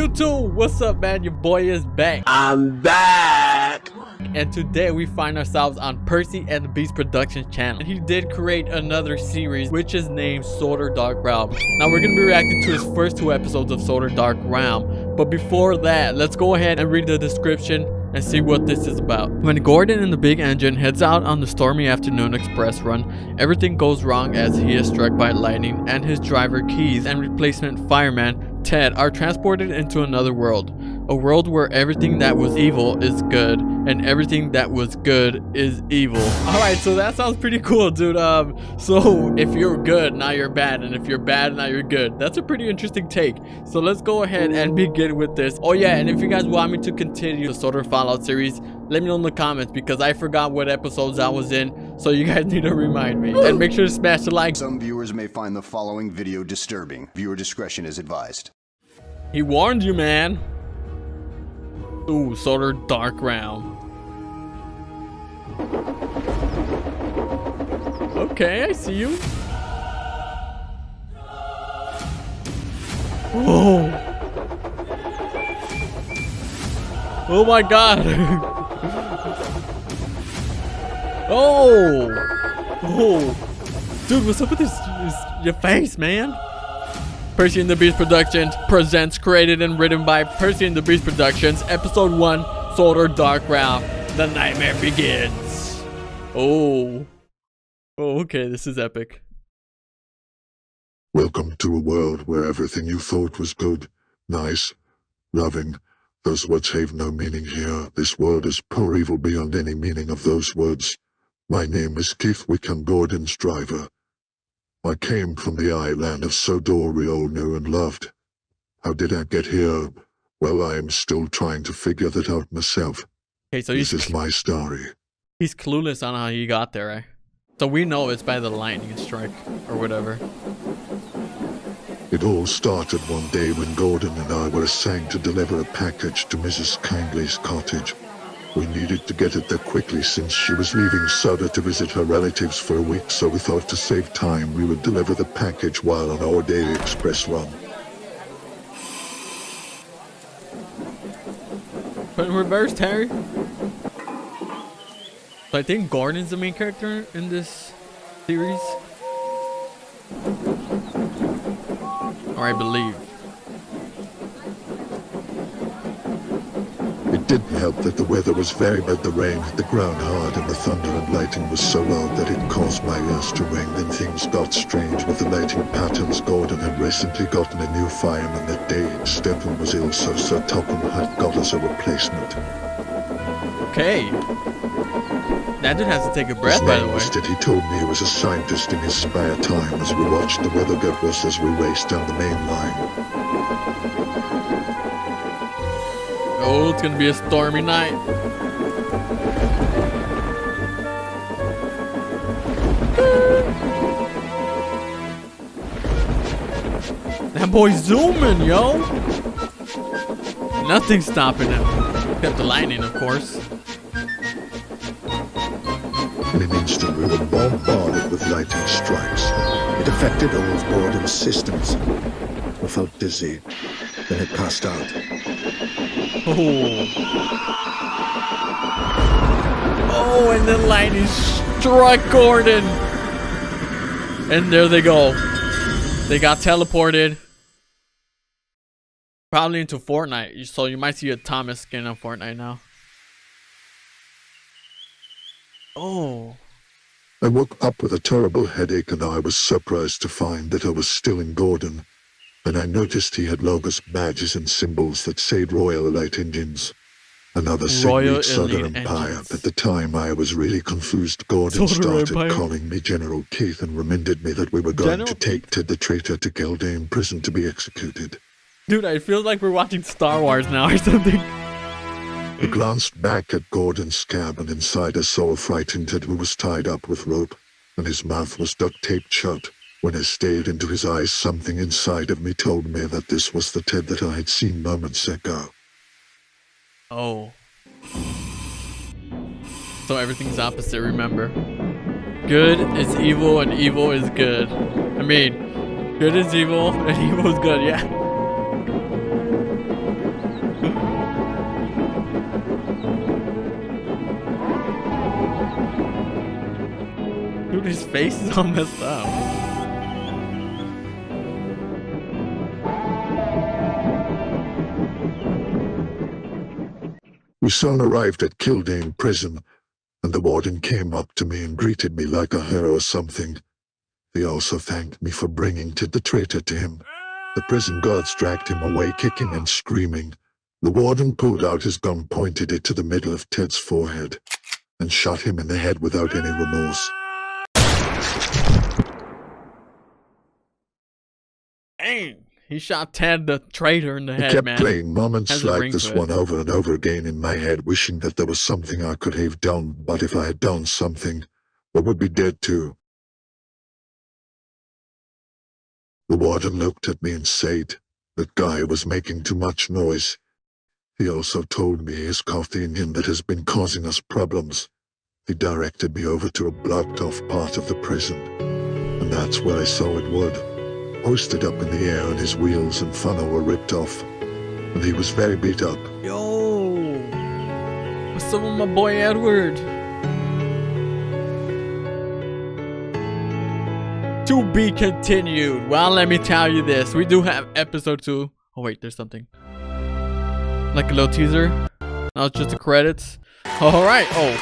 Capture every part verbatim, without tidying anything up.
YouTube, what's up, man? Your boy is back. I'm back. And today we find ourselves on Percy and the Beast Productions channel. And he did create another series, which is named Sodor Dark Realm. Now we're gonna be reacting to his first two episodes of Sodor Dark Realm. But before that, let's go ahead and read the description and see what this is about. When Gordon and the big engine heads out on the stormy afternoon express run, everything goes wrong as he is struck by lightning and his driver Keys and replacement fireman Ted are transported into another world. A world where everything that was evil is good and everything that was good is evil. Alright, so that sounds pretty cool, dude. Um, so if you're good, now you're bad, and if you're bad, now you're good. That's a pretty interesting take. So let's go ahead and begin with this. Oh yeah, and if you guys want me to continue the Sodor Fallout series, let me know in the comments because I forgot what episodes I was in, so you guys need to remind me. And make sure to smash the like. Some viewers may find the following video disturbing. Viewer discretion is advised. He warned you, man. Ooh, Sodor Dark Realm. Okay, I see you. Oh. Oh my god. Oh. Oh. Dude, what's up with this, this your face, man? Percy and the Beast Productions presents, created and written by Percy and the Beast Productions, Episode one, Sodor Dark Realm. The nightmare begins. Oh. Oh, okay, this is epic. Welcome to a world where everything you thought was good, nice, loving. Those words have no meaning here. This world is pure evil beyond any meaning of those words. My name is Keith Wickham, Gordon's driver. I came from the island of Sodor we all knew and loved. How did I get here? Well, I am still trying to figure that out myself. Okay, so this is my story. He's clueless on how he got there, right? So we know it's by the lightning strike, or whatever. It all started one day when Gordon and I were assigned to deliver a package to Missus Kindly's cottage. We needed to get it there quickly since she was leaving Sodor to visit her relatives for a week, so we thought to save time we would deliver the package while on our daily express run. Put in reverse, Harry. So I think Gordon's the main character in this series. Or I believe. It didn't help that the weather was very bad. The rain hit the ground hard and the thunder and lightning was so loud that it caused my ears to ring. Then things got strange with the lightning patterns. Gordon had recently gotten a new fireman that day. Stephen was ill, so Sir Topham Hatt got us a replacement. Okay. That dude has to take a breath, by the way. His name was, he told me he was a scientist in his spare time as we watched the weather get worse as we raced down the main line. Oh, it's gonna be a stormy night. That boy's zooming, yo. Nothing's stopping him. Except the lightning, of course. In an instant, we were bombarded with lightning strikes. It affected all of Gordon's systems. We felt dizzy. Then it passed out. Oh. Oh, and the lightning struck Gordon. And there they go. They got teleported. Probably into Fortnite. So you might see a Thomas skin on Fortnite now. Oh. I woke up with a terrible headache and I was surprised to find that I was still in Gordon. And I noticed he had logos, badges, and symbols that said Royal Light Engines. Another signet Southern Empire. Engines. At the time, I was really confused. Gordon Sodor started Empire. calling me General Keith and reminded me that we were going General to take Ted the traitor to Kildane prison to be executed. Dude, I feel like we're watching Star Wars now or something. I glanced back at Gordon's cab and inside I saw a frightened Ted who was tied up with rope and his mouth was duct taped shut. When I stared into his eyes, something inside of me told me that this was the Ted that I had seen moments ago. Oh. So everything's opposite, remember. Good is evil and evil is good. I mean, good is evil and evil is good, yeah. face is all messed up. We soon arrived at Kildane prison, and the warden came up to me and greeted me like a hero or something. They also thanked me for bringing to the traitor to him. The prison guards dragged him away, kicking and screaming. The warden pulled out his gun, pointed it to the middle of Ted's forehead, and shot him in the head without any remorse. Dang! He shot Ted the traitor in the head, man. I kept man. playing moments like this one over and over again in my head, wishing that there was something I could have done, but if I had done something, I would be dead too. The warden looked at me and said, "That guy was making too much noise." He also told me he's caught the Indian that has been causing us problems. He directed me over to a blocked-off part of the prison, and that's where I saw it would. Hoisted up in the air, and his wheels and funnel were ripped off, and he was very beat up. Yo! What's up with my boy Edward? To be continued. Well, let me tell you this. We do have episode two. Oh wait, there's something. Like a little teaser. Now it's just the credits. Alright. Oh.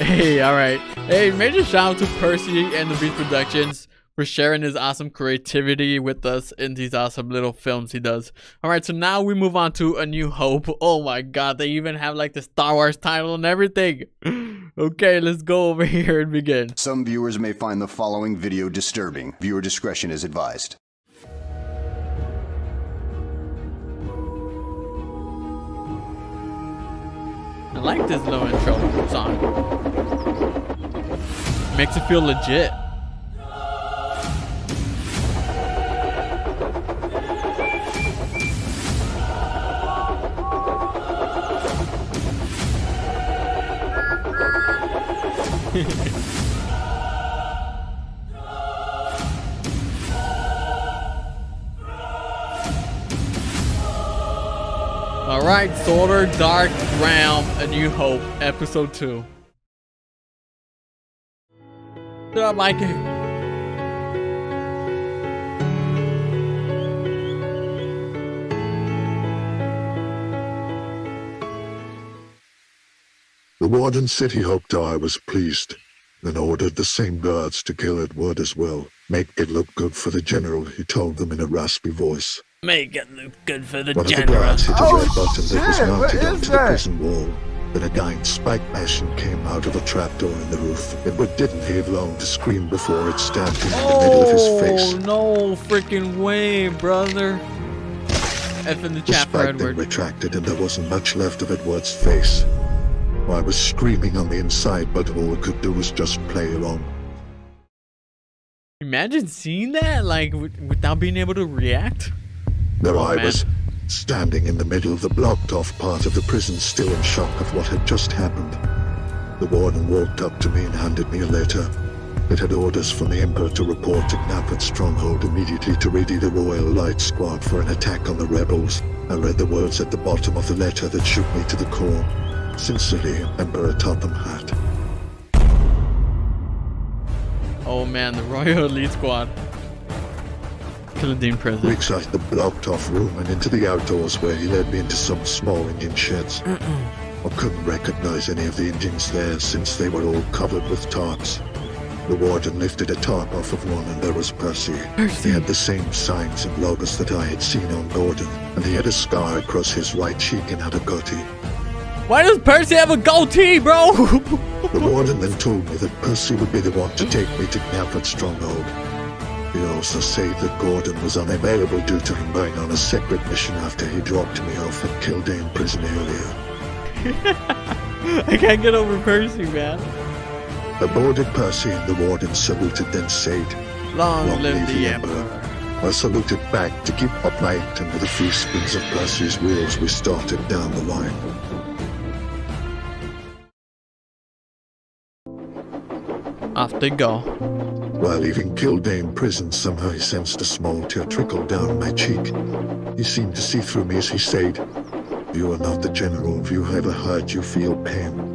Hey, alright. Hey, major shout out to Percy and the Beast Productions for sharing his awesome creativity with us in these awesome little films he does. Alright, so now we move on to A New Hope. Oh my god, they even have like the Star Wars title and everything. Okay, let's go over here and begin. Some viewers may find the following video disturbing. Viewer discretion is advised. I like this little intro song. Makes it feel legit. Alright, Sodor Dark Realm, A New Hope, Episode two. Did I like it? The warden said he hoped I was pleased, then ordered the same guards to kill Edward as well. Make it look good for the general, he told them in a raspy voice. Make it look good for the One general. One of the guards hit a red oh, button that was mounted onto that? the prison wall. Then a giant spike machine came out of a trapdoor in the roof. Edward didn't have long to scream before it stabbed him oh, in the middle of his face. Oh, no freaking way, brother. F in the chat for Edward. The spike retracted and there wasn't much left of Edward's face. I was screaming on the inside, but all I could do was just play along. Imagine seeing that, like, without being able to react. There oh, I man. was, standing in the middle of the blocked-off part of the prison, still in shock of what had just happened. The warden walked up to me and handed me a letter. It had orders from the Emperor to report to Knapford Stronghold immediately to ready the Royal Light Squad for an attack on the rebels. I read the words at the bottom of the letter that shook me to the core. Sincerely, Emperor Topham Hatt. Oh man, the Royal Light Squad. Kildane prison. We exited the blocked-off room and into the outdoors, where he led me into some small Indian sheds. I couldn't recognize any of the Indians there, since they were all covered with tarps. The warden lifted a tarp off of one, and there was Percy. Percy. He had the same signs and logos that I had seen on Gordon, and he had a scar across his right cheek and had a goatee. Why does Percy have a goatee, bro? The warden then told me that Percy would be the one to take me to Knapford Stronghold. He also said that Gordon was unavailable due to him being on a separate mission after he dropped me off at Kildane prison earlier. I can't get over Percy, man. I boarded Percy and the warden saluted, then said, Long, Long live the Emperor. Emperor. I saluted back to keep upright, and with a few spins of Percy's wheels we started down the line. Off they go. While leaving Kildane prison, somehow he sensed a small tear trickle down my cheek. He seemed to see through me as he said, "You are not the general. If you ever hurt, you feel pain."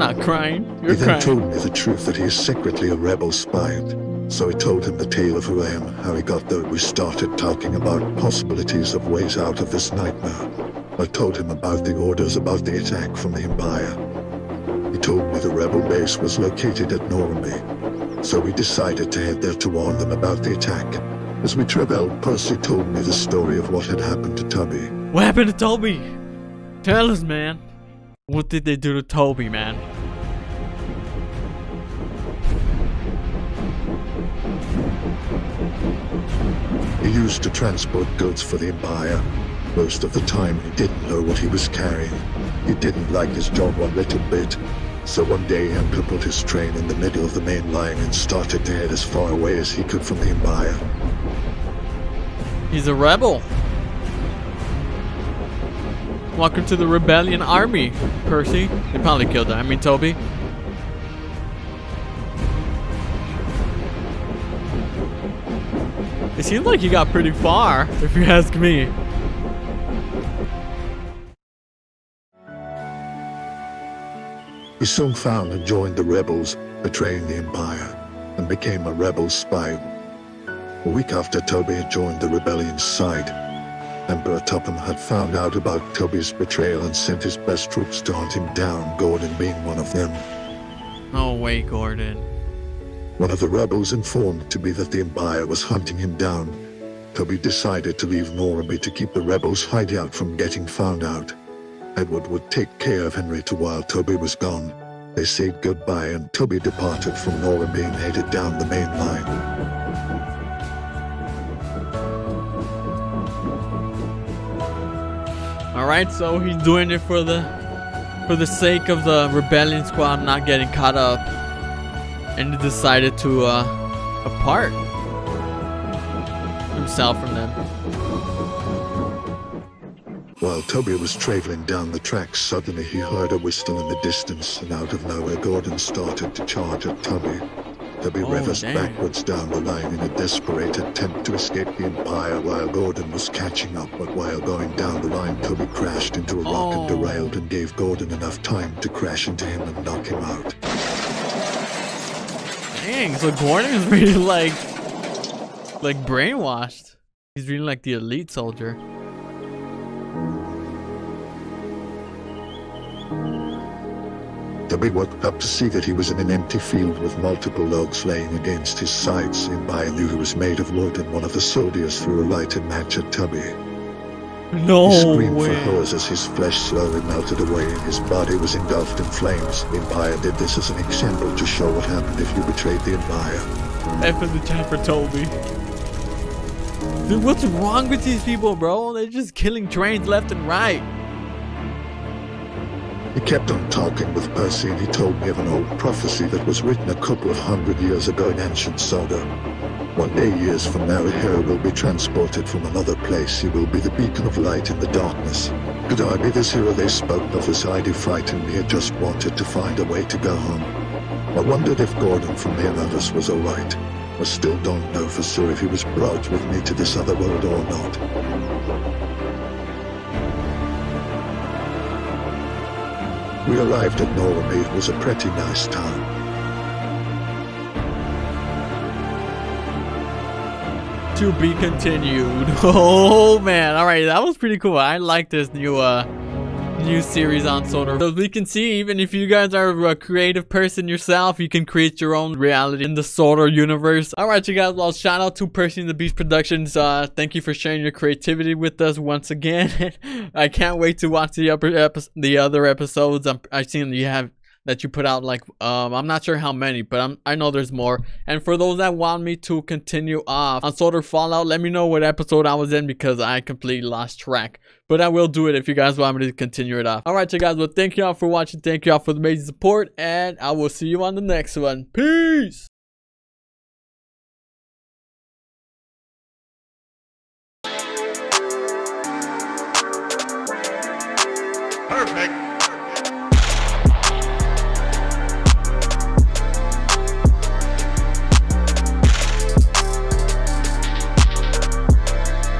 not crying. You're he then crying. told me the truth that he is secretly a rebel spy. So I told him the tale of who I am, how he got there. We started talking about possibilities of ways out of this nightmare. I told him about the orders, about the attack from the Empire. He told me the rebel base was located at Normandy, so we decided to head there to warn them about the attack. As we traveled, Percy told me the story of what had happened to Tubby. What happened to Toby? Tell us, man. What did they do to Toby, man? He used to transport goods for the Empire. Most of the time, he didn't know what he was carrying. He didn't like his job one little bit. So one day, he uncrippled his train in the middle of the main line and started to head as far away as he could from the Empire. He's a rebel. Welcome to the Rebellion Army, Percy. They probably killed him. I mean, Toby. It seems like he got pretty far, if you ask me. He soon found and joined the rebels, betraying the Empire, and became a rebel spy. A week after Toby had joined the rebellion's side, Emperor Topham had found out about Toby's betrayal and sent his best troops to hunt him down, Gordon being one of them. No way, Gordon. One of the rebels informed Toby that the Empire was hunting him down. Toby decided to leave Normandy to keep the rebels' hideout from getting found out. Edward would take care of Henrietta while Toby was gone. They said goodbye and Toby departed from Normandy and headed down the main line. Alright, so he's doing it for the for the sake of the rebellion squad not getting caught up, and he decided to uh, apart himself from them. While Toby was traveling down the track, suddenly he heard a whistle in the distance, and out of nowhere Gordon started to charge at Toby. Toby oh, reversed dang. backwards down the line in a desperate attempt to escape the Empire while Gordon was catching up, but while going down the line, Toby crashed into a rock oh. and derailed and gave Gordon enough time to crash into him and knock him out. Dang, so Gordon is really like, like brainwashed. He's really like the elite soldier. Toby woke up to see that he was in an empty field with multiple logs laying against his sides. The Empire knew he was made of wood, and one of the soldiers threw a lighted match at Toby. No way! He screamed way. for hers as his flesh slowly melted away and his body was engulfed in flames. The Empire did this as an example to show what happened if you betrayed the Empire. F in the chat for Toby. Dude, what's wrong with these people, bro? They're just killing trains left and right. He kept on talking with Percy, and he told me of an old prophecy that was written a couple of hundred years ago in ancient Sodor. One day, years from now, a hero will be transported from another place. He will be the beacon of light in the darkness. Could I be this hero they spoke of? This idea frightened me. I just wanted to find a way to go home. I wondered if Gordon from here and others was alright. I still don't know for sure if he was brought with me to this other world or not. We arrived at Normandy. It was a pretty nice town. To be continued. Oh man! All right, that was pretty cool. I like this new uh new series on Sodor. So we can see, even if you guys are a creative person yourself, you can create your own reality in the Sodor universe. All right, you guys. Well, shout out to Percy and the Beast Productions. Uh, thank you for sharing your creativity with us once again. I can't wait to watch the upper epi the other episodes. I'm, I've seen you have that you put out. Like, um, I'm not sure how many, but I'm, I know there's more. And for those that want me to continue off on Sodor Fallout, let me know what episode I was in because I completely lost track. But I will do it if you guys want me to continue it off. All right, you guys. Well, thank you all for watching. Thank you all for the amazing support, and I will see you on the next one. Peace. Perfect.